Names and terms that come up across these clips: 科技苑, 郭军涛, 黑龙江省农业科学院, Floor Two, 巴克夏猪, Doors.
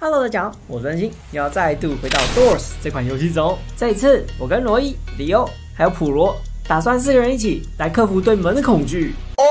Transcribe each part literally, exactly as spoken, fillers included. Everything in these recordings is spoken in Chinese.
Hello， 大家好，我是安心，要再度回到 Doors 这款游戏中。这一次，我跟罗伊、里欧还有普罗，打算四个人一起来克服对门的恐惧。Oh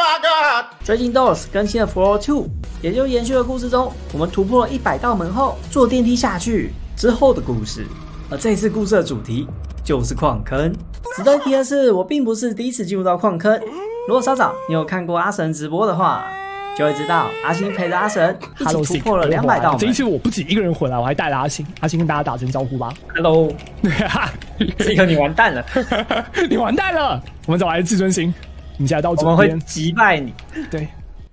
my god！ 最近 Doors 更新了 Floor Two， 也就是延续的故事中，我们突破了一百道门后，坐电梯下去之后的故事。而这一次故事的主题就是矿坑。值得一提的是，我并不是第一次进入到矿坑。如果稍早你有看过阿神直播的话， 就会知道阿星陪着阿神一起突破了两百道门。这一次我不止一个人回来，我还带了阿星。阿星跟大家打声招呼吧。Hello， 这个你完蛋了，你完蛋了。我们找来自尊心，你现在到这边，我们会击败你。对，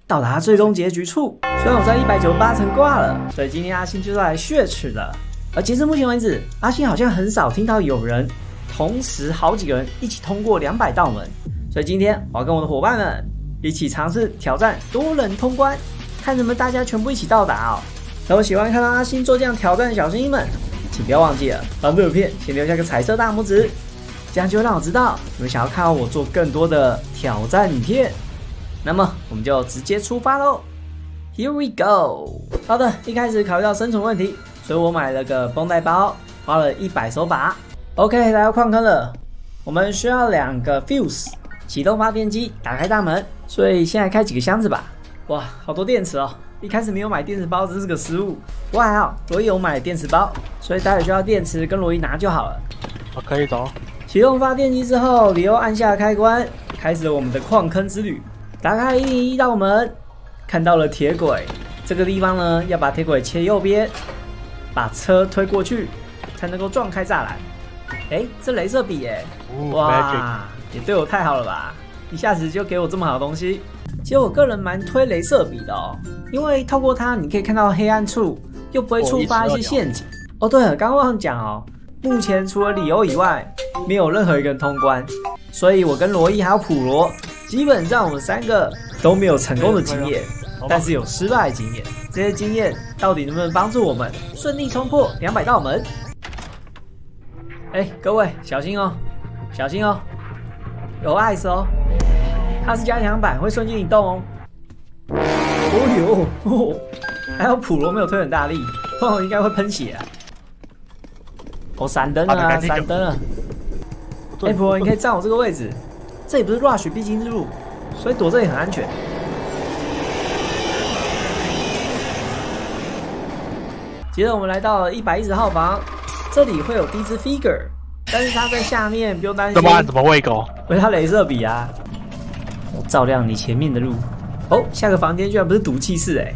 到达最终结局处。虽然我在一百九十八层挂了，所以今天阿星就要来血耻了。而截至目前为止，阿星好像很少听到有人同时好几个人一起通过两百道门，所以今天我要跟我的伙伴们 一起尝试挑战多人通关，看能不能大家全部一起到达哦。如果喜欢看到阿星做这样挑战的小星星们，请不要忘记了帮这部片先留下个彩色大拇指，这样就让我知道你们想要看到我做更多的挑战影片。那么我们就直接出发喽 ！Here we go。好的，一开始考虑到生存问题，所以我买了个绷带包，花了一百手把。OK， 来到矿坑了，我们需要两个 fuse 启动发电机，打开大门。 所以先来开几个箱子吧。哇，好多电池哦！一开始没有买电池包，真是个失误。不过还好，罗伊有买电池包，所以待会需要电池跟罗伊拿就好了。我可以走。启动发电机之后，里欧按下开关，开始了我们的矿坑之旅。打开一零一道门，看到了铁轨。这个地方呢，要把铁轨切右边，把车推过去，才能够撞开栅栏。哎，这雷射笔哎！哇，也对我太好了吧！ 一下子就给我这么好的东西，其实我个人蛮推雷射笔的哦，因为透过它你可以看到黑暗处，又不会触发一些陷阱。哦，对了，刚刚忘了讲哦，目前除了里欧以外，没有任何一个人通关，所以我跟罗伊还有普罗，基本上我们三个都没有成功的经验，但是有失败的经验。这些经验到底能不能帮助我们顺利冲破两百道门？哎，各位小心哦，小心哦，有 ice 哦。 它是加强版，会瞬间移动哦。哦呦，哦还有普罗没有推很大力，不然我应该会喷血啊。哦，闪灯啊，闪灯啊！哎、欸，普罗，你可以站我这个位置，这里不是 rush 必经之路，所以躲这里很安全。接着我们来到了一百一十号房，这里会有第一只 figure， 但是它在下面，不用担心。怎么怎么喂狗？喂它雷射笔啊！ 照亮你前面的路哦！下个房间居然不是毒气室哎！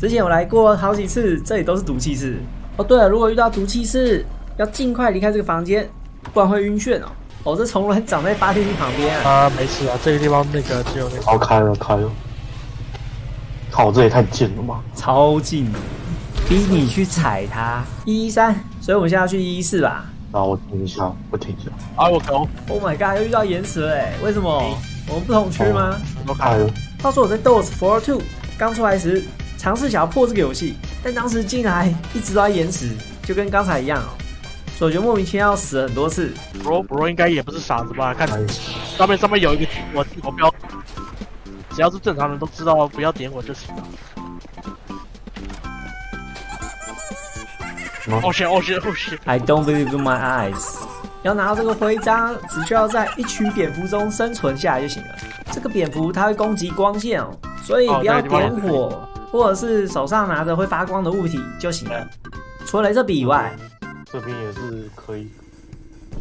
之前我来过好几次，这里都是毒气室哦。对了，如果遇到毒气室，要尽快离开这个房间，不然会晕眩哦。哦，这虫卵长在发电机旁边啊！啊，没事啊，这个地方那个只有那个。好开了，开了！靠，这也太近了吧！超近，逼你去踩它。一一三，所以我们现在要去一一四吧？啊，我停一下，我停一下。啊，我靠 ！Oh my god， 又遇到岩石了哎！为什么？ 我们不同区吗？我卡了。话说我在 Doors Floor Two 刚出来时，尝试想要破这个游戏，但当时进来一直都在延迟，就跟刚才一样哦。所以我觉得莫名其妙死了很多次。Bro Bro 应该也不是傻子吧？看上面上面有一个我我标，只要是正常人都知道不要点我就行了。Oh shit! Oh shit! Oh shit! I don't believe in my eyes. 要拿到这个徽章，只需要在一群蝙蝠中生存下来就行了。这个蝙蝠它会攻击光线哦，所以不要点火，或者是手上拿着会发光的物体就行了。除了雷射笔以外，这边也是可以。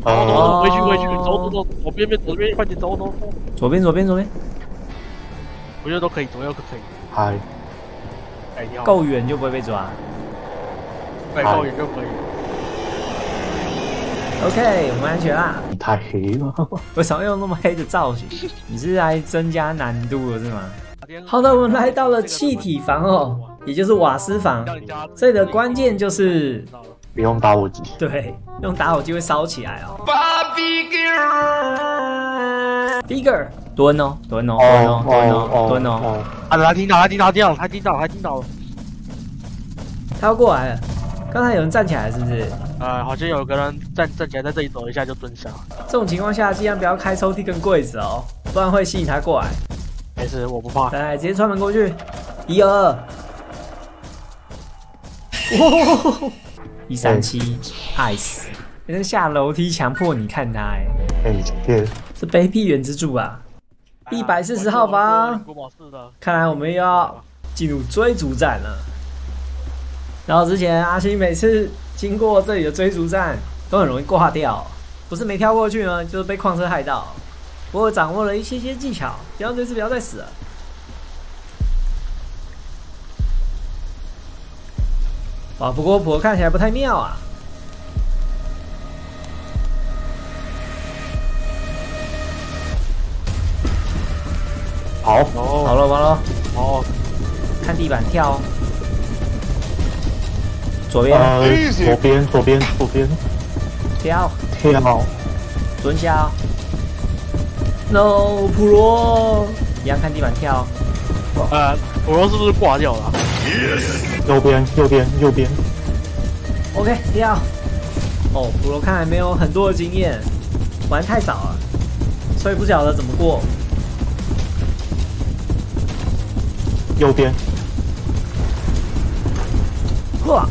哦，回去回去，走走走，左边边左边，快点走走走。左边左边左边，我觉得都可以，左右都可以。嗨，哎，够远就不会被抓。对，够远就可以。 OK， 我们安全啦！你太黑了，为什么用那么黑的造型？你是来增加难度了是吗？好的，我们来到了气体房哦，也就是瓦斯房。这里的关键就是不用打火机。对，用打火机会烧起来哦。Figure， 蹲哦，蹲哦，蹲哦，蹲哦，蹲哦！啊，他听到，他听到，听到，他听到，他听到了。他要过来了。 刚才有人站起来，是不是？呃，好像有个人站站起来，在这里走一下就蹲下。这种情况下，尽量不要开抽屉跟柜子哦，不然会吸引他过来。没事，我不怕。哎，直接穿门过去，一二，一三七 ，nice。那个下楼梯强迫你看他，哎，哎，对，是卑鄙原之助啊，一百四十号房。看来我们又要进入追逐战了。然后之前阿星每次经过这里的追逐战，都很容易挂掉。 不是没跳过去呢，就是被矿车害到。不过掌握了一些些技巧，希望这次不要再死了。哇，不过婆看起来不太妙啊！好，哦、好了，完了，哦，看地板跳、哦。左边、呃，左边，左边，左边，跳。 非常好，蹲下、哦。no， 普罗一样看地板跳。呃，普罗是不是挂掉了、啊？ Yes. 右边，右边，右边。OK， 跳。哦，普罗看来没有很多的经验，玩太少了，所以不晓得怎么过。右边。哇！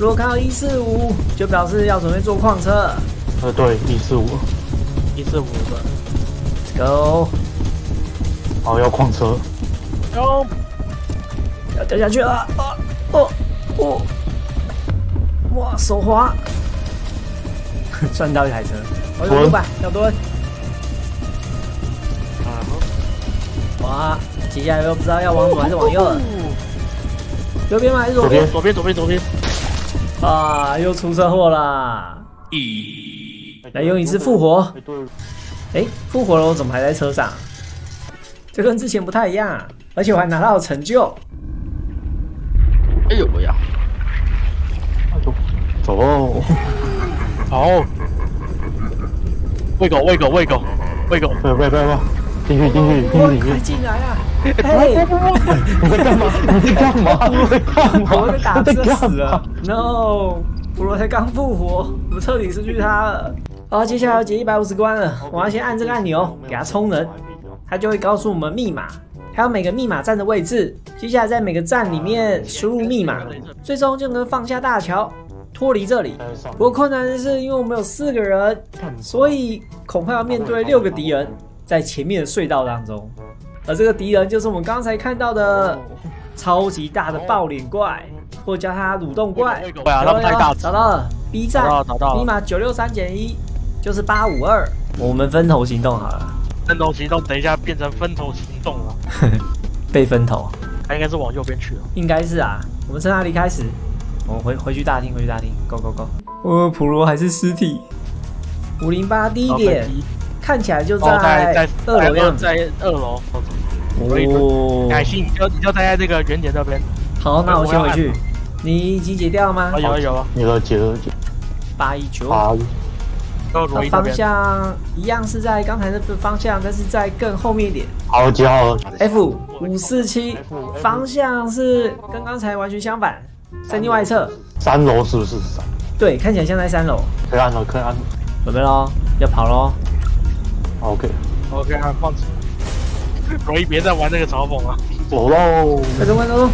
如果看到一四五，就表示要准备坐矿车。呃，对，一四五，一四五的 ，Go。好，要矿车。Go， 要掉下去了！啊，哦，哦，哇，手滑，赚到一台车。我有五百，要蹲。啊，哇，接下来又不知道要往左还是往右了。右边吗？还是左边？左边，左边，左边。 啊！又出车祸啦！来用一次复活。哎，复活了，我怎么还在车上？这跟之前不太一样，而且我还拿到成就。哎呦我呀！哎呦，走！好！喂狗，喂狗，喂狗，喂狗！喂喂喂喂！进去，进去，进去里面！进来啊！哎！你在干嘛？你在干嘛？你在干嘛？我在打车死啊！ no， 普罗才刚复活，我们彻底失去他了。好，接下来要解一百五十关了，我要先按这个按钮给他充能，他就会告诉我们密码，还有每个密码站的位置。接下来在每个站里面输入密码，最终就能放下大桥，脱离这里。不过困难的是，因为我们有四个人，所以恐怕要面对六个敌人在前面的隧道当中，而这个敌人就是我们刚才看到的超级大的爆脸怪。 或叫他蠕动怪，对啊，他们太大。找到了 B 站，密码九六三减一就是八五二。我们分头行动好了。分头行动，等一下变成分头行动了。被分头，他应该是往右边去了。应该是啊，我们从哪里开始？我们回回去大厅，回去大厅。Go go go！ 呃，普罗还是尸体。五零八低点，看起来就在二楼样子，在二楼。哦，改信，你就你就待在这个原点这边。好，那我先回去。 你已经解掉了吗？有啊有啊，你的解了解。八一九。八一。方向一样是在刚才那个方向，但是在更后面一点。好，解好了。F 五四七，方向是跟刚才完全相反，在另外一侧。三楼是不是？对，看起来像在三楼。可以按了，可以按了。准备喽，要跑喽。OK。OK， 按放弃。容易别再玩那个嘲讽了。走喽。快走快走。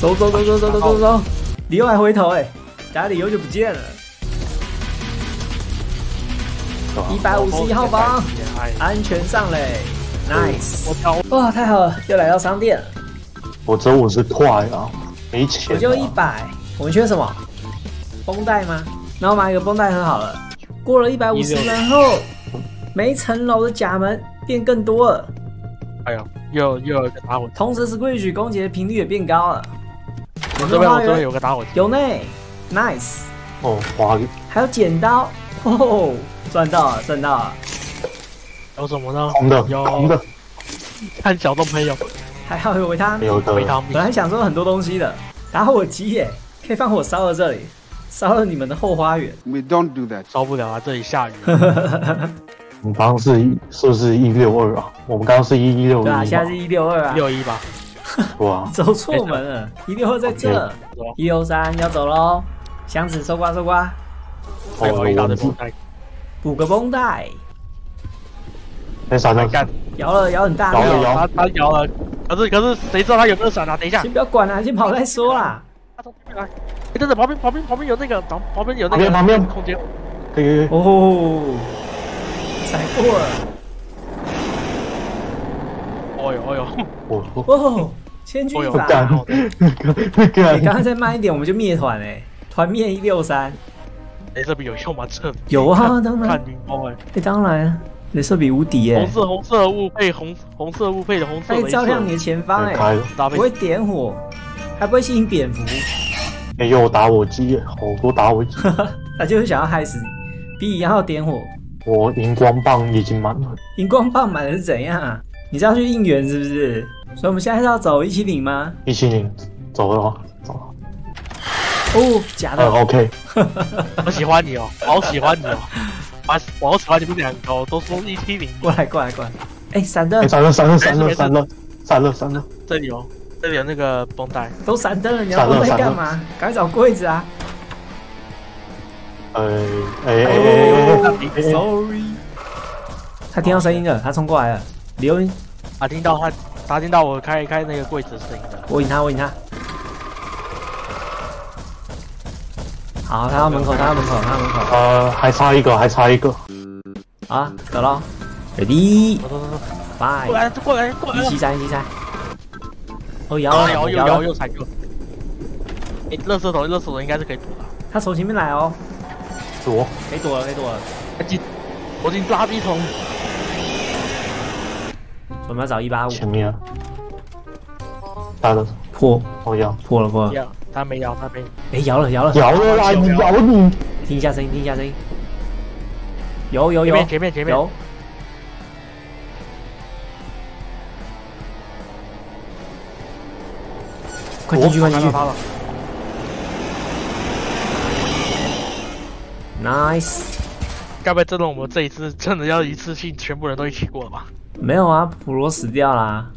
走走走走走走走走，李优还回头哎、欸，打李优就不见了。一百五十一号房，安全上嘞 ，nice！ 哇，太好了，又来到商店了。我只有五十块啊，没钱、啊。我就一百，我们缺什么？绷带吗？然后买一个绷带很好了。过了一百五十人后，每层楼的甲门变更多了。哎呦，又又有一个打火。同时 ，Squish 攻击的频率也变高了。 我这边我这边有个打火机，有呢 ，nice。哦，花鱼，还有剪刀，哦，赚到了，赚到了。有什么呢？红的，红的。看小众朋友，还好有维他命，有维他命。本来想说很多东西的，打火机耶，可以放火烧了这里，烧了你们的后花园。We don't do that， 烧不了啊，这里下雨。你刚刚是是不是一六二啊？我们刚刚是一一六一。对啊，现在是一六二啊，一六一吧。 哇，走错门了！一六二在这，一六三要走喽。箱子收刮收刮，还有一大堆绷带，补个绷带。先闪了，干，摇了摇很大，摇了摇，他他摇了，可是可是谁知道他有没有闪啊？等一下，先不要管啊，先跑再说啦。他从这边来，哎，等等，旁边旁边旁边有那个，旁旁边有那个，旁边空间，可以哦，闪过了，哦呦哦呦，我哦，千钧一发，你刚才再慢一点我们就灭团哎，团灭一六三。 雷射笔有用吗？这有啊，当然。看云光哎，哎，当然，雷射笔无敌哎。红色红色雾配红红色雾配的红色。它照亮你的前方哎，不会点火，还不会吸引蝙蝠。哎呦，打火机，好多打火机。他就是想要害死你，比你要点火。我荧光棒已经满了。荧光棒满了是怎样啊？你是要去应援是不是？所以我们现在是要走一七零吗？ 一七零，走了，走了。 哦，假的。嗯 ，OK， 我喜欢你哦，好喜欢你哦，我好喜欢你们两个哦，都说一七零。过来，过来，过来。哎，闪灯，闪灯，闪灯，闪灯，闪灯，闪灯，闪灯。这里有，这里有那个绷带。都闪灯了，你要绷带干嘛？赶快找柜子啊！哎哎哎哎 ！Sorry， 他听到声音了，他冲过来了。刘，他听到他，他听到我开开那个柜子的声音了。我引他，我引他。 好，他到门口，他到门口，他到门口。呃，还差一个，还差一个。啊，走了 ，ready， 拜。过来，过来，过来。一起闪，一起闪。哦，摇了，摇了，摇又闪过。哎，垃圾桶，垃圾桶应该是可以躲的。他从前面来哦。躲。可以躲了，可以躲了。进，躲进垃圾桶。我们要找一八五。前面。打了。破。我摇。破了，破了。 他没摇，他没。哎，摇了，摇了，摇了啦！摇你！听一下声音，听一下声音。有有有，前面前面前面有。快进去，快进去！ Nice。该不会真的我们这一次真的要一次性全部人都一起过了吧？没有啊，普罗死掉啦。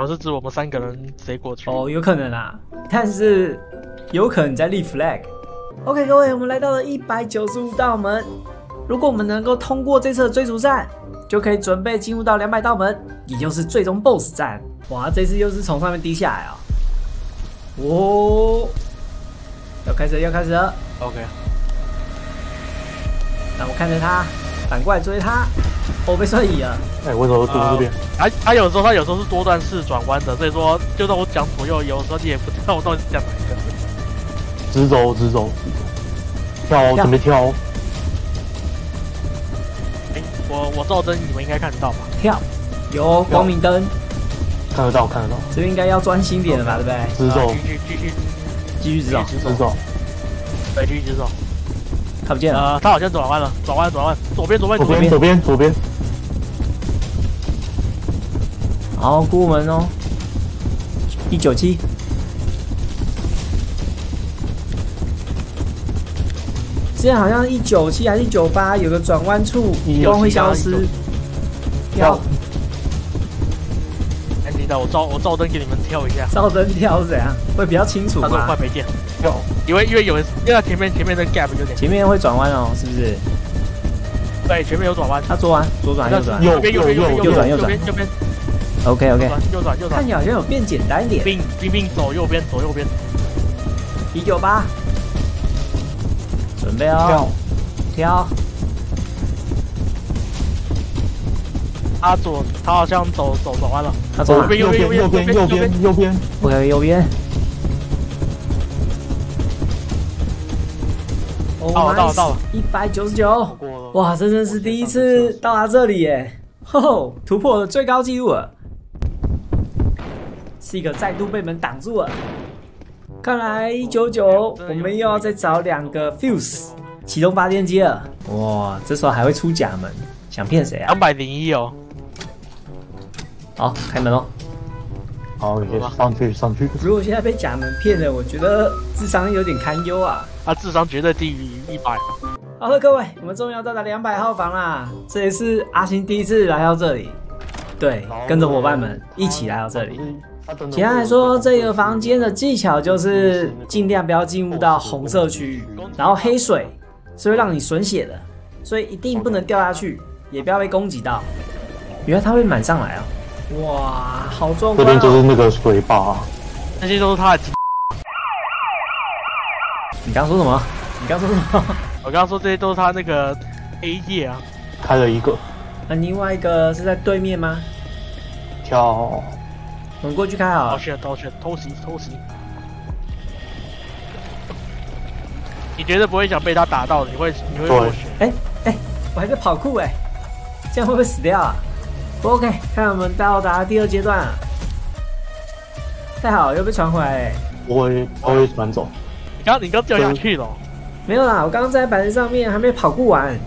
我是指我们三个人谁过去？哦，有可能啊，但是有可能你在立 flag。OK， 各位，我们来到了一百九十五道门。如果我们能够通过这次的追逐战，就可以准备进入到两百道门，也就是最终 B O S S 战。哇，这次又是从上面滴下来啊！哦，要开始，要开始了。OK， 那我看着他，反过来追他。 我被瞬移了。哎、欸，为什么躲这边？哎、呃，他有时候他有时候是多段式转弯的，所以说就算我讲左右，有时候你也不知道我到底是讲哪一个。直走，直走，跳、哦，准备跳、哦。哎、欸，我我照灯，你们应该看得到吧？跳，有光明灯，看得到，看得到。这边应该要专心点了吧， okay， 对不对？直走，继续继续继续直走，直走，对，继续直走。 看不见了，呃，他好像转弯了，转弯，转弯，左边，左边，左边，左边，左边。好，过门哦，一九七。之前好像一九七还是一九八，有个转弯处，光会消失。跳。哎，你等我照我照灯给你们跳一下。照灯跳是怎样？会比较清楚嘛。他说快没电。 因为因为有，因为前面前面的 gap 有点，前面会转弯哦，是不是？对，前面有转弯，他左转左转右转，右边右边右转右转右边 ，OK OK， 右转右转，看起来好像有变简单一点。并并并走右边走右边，一九八，准备哦，跳，他左他好像走走转弯了，他走右边右边右边右边右边 ，OK 右边。 到了到了到了，一百九十九，哇，这真是第一次到达这里耶，吼，突破了最高纪录了。是一个再度被门挡住了，看来一九九我们又要再找两个 fuse 启动发电机了。哇，这时候还会出假门，想骗谁啊？两百零一哦。好，开门哦。好，上去上去。如果现在被假门骗了，我觉得智商有点堪忧啊。 他、啊、智商绝对低于一百。好了，各位，我们终于要到达两百号房啦！这也是阿星第一次来到这里，对，跟着伙伴们一起来到这里。简单来说，这个房间的技巧就是尽量不要进入到红色区域，然后黑水是会让你损血的，所以一定不能掉下去，也不要被攻击到。原来它会满上来啊！哇，好壮观、哦！这边就是那个水坝，那些都是它的。你刚说什么？你刚说什么？我刚说这些都是它那个 A 叶啊。开了一个。那、啊、另外一个是在对面吗？跳，我们过去开啊！偷袭，偷袭，偷袭，偷袭！你绝对不会想被他打到的，你会，你会过去。哎哎、欸欸，我还在跑酷哎、欸，这样会不会死掉啊？不 OK， 看我们到达第二阶段啊！太好，又被传回来哎、欸！我会，我会传走。你刚，你刚掉下去了、哦？没有啦，我刚刚在板子上面还没跑酷完。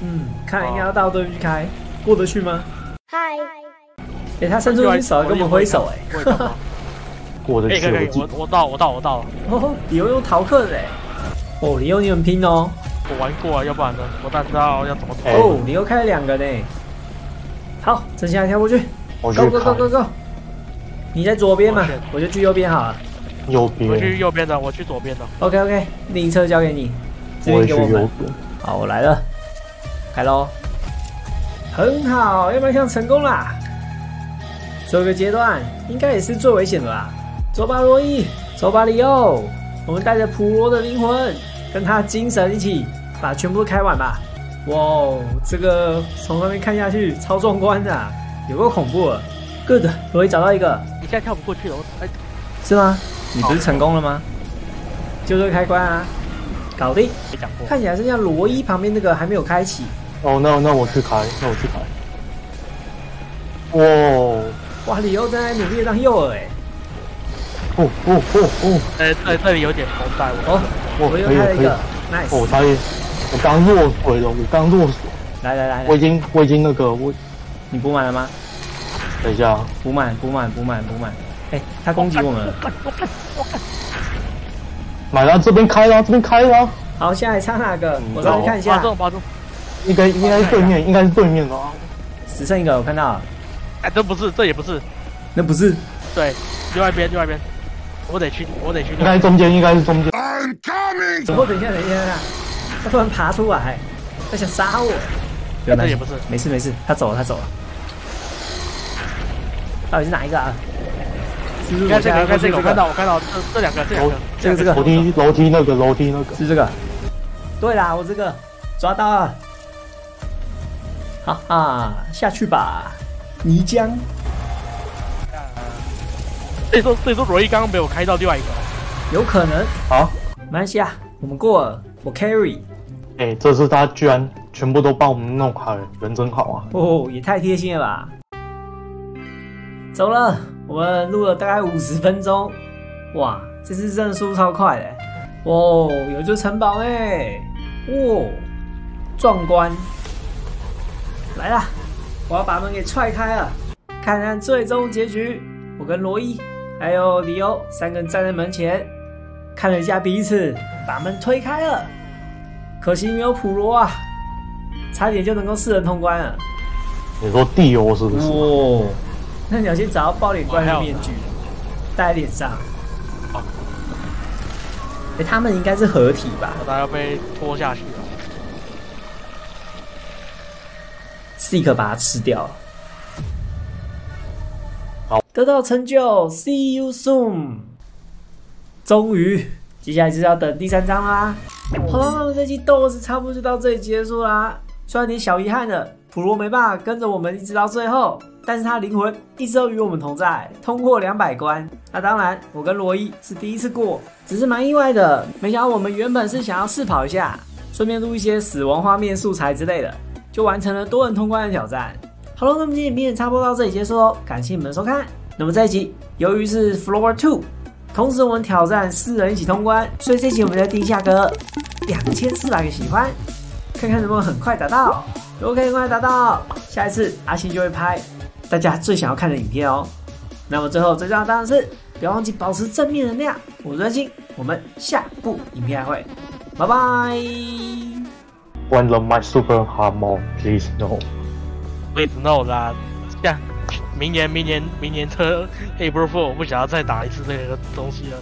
嗯，看应该要到对面去开，过得去吗？嗨。哎、欸，他伸出一只手跟我们挥手哎、欸！我的天、欸！我我到我到我到了！哦，李欧用逃课的哎、欸！哦，李欧你很拼哦！我玩过啊，要不然呢？我哪知道要怎么逃？哦，李欧开了两个呢。好，剩下跳过去。我去 go, go go go go go！ 你在左边嘛，我就去右边好了。右边。我去右边的，我去左边的。OK OK， 另一侧交给你。这边给我们。好，我来了，开喽！很好，要不然像成功啦。 最后一个阶段应该也是最危险的啦！走吧，罗伊，走吧，里奥，我们带着普罗的灵魂，跟他精神一起，把全部都开完吧！哇哦，这个从上面看下去超壮观的、啊，有够恐怖了 ！Good， 罗伊找到一个，你现在跳不过去了，哎，是吗？你不是成功了吗？就这个开关啊，搞定！没讲过，看起来剩下罗伊旁边那个还没有开启。哦，那那我去开，那我去开。哇、哦！ 哇！李欧正在努力当诱饵哎！哦哦哦哦！哎，这这里有点头带我。哦，我又开了一个 ，nice！ 我差点，我刚落水了，我刚落水。来来来，我已经我已经那个我，你补满了吗？等一下，补满补满补满补满！哎，他攻击我们了。买了，这边开了，这边开了。好，现在差哪个？我上去看一下。八中八中，应该应该是对面，应该是对面的啊。只剩一个，我看到。 哎，这不是，这也不是，那不是，对，另外一边，另外一边，我得去，我得去，应该中间，应该是中间。I'm coming！ 等一下，等一下，他突然爬出来，他想杀我。这也不是，没事没事，他走了，他走了。到底是哪一个啊？应该这个，应该这个，我看到，我看到，这这两个，这两个，这个这个楼梯楼梯那个楼梯那个是这个。对啦，我这个抓到了，哈哈，下去吧。 泥浆。所以说，所以说，罗伊刚刚没有开到另外一个，有可能。好，马来西亚，我们过了，我 carry。哎、欸，这次他居然全部都帮我们弄好了，人真好啊！哦，也太贴心了吧！走了，我们录了大概五十分钟。哇，这次真的速度超快的、欸。哦，有座城堡哎、欸，哇、哦，壮观！来啦！ 我要把门给踹开了，看看最终结局。我跟罗伊还有里欧三个人站在门前，看了一下彼此，把门推开了。可惜没有普罗啊，差点就能够四人通关了。你说地欧是不是？哦，那你要先找到爆脸怪的面具，戴在脸上。哦，哎，他们应该是合体吧？他要被拖下去了。 Seek 把它吃掉。好，得到成就 ，See you soon。终于，接下来就是要等第三章啦。好了，那么这期 Doors 差不多就到这里结束啦。虽然有点小遗憾了，普罗没办法跟着我们一直到最后，但是他灵魂一直都与我们同在，通过两百关。那当然，我跟罗伊是第一次过，只是蛮意外的。没想到我们原本是想要试跑一下，顺便录一些死亡画面素材之类的。 就完成了多人通关的挑战。好了，那么今天影片差不多到这里结束喽，感谢你们的收看。那么这一集由于是 Floor Two， 同时我们挑战四人一起通关，所以这集我们在定下个两千四百个喜欢，看看能不能很快达到。如果可以很快达到，下一次阿信就会拍大家最想要看的影片哦。那么最后最重要的当然是不要忘记保持正面能量。我是专心，我们下部影片还会，拜拜。 When the my super harmon, please no. Please no 啦，像明年明年明年车 April Fool 我不想要再打一次这个东西了。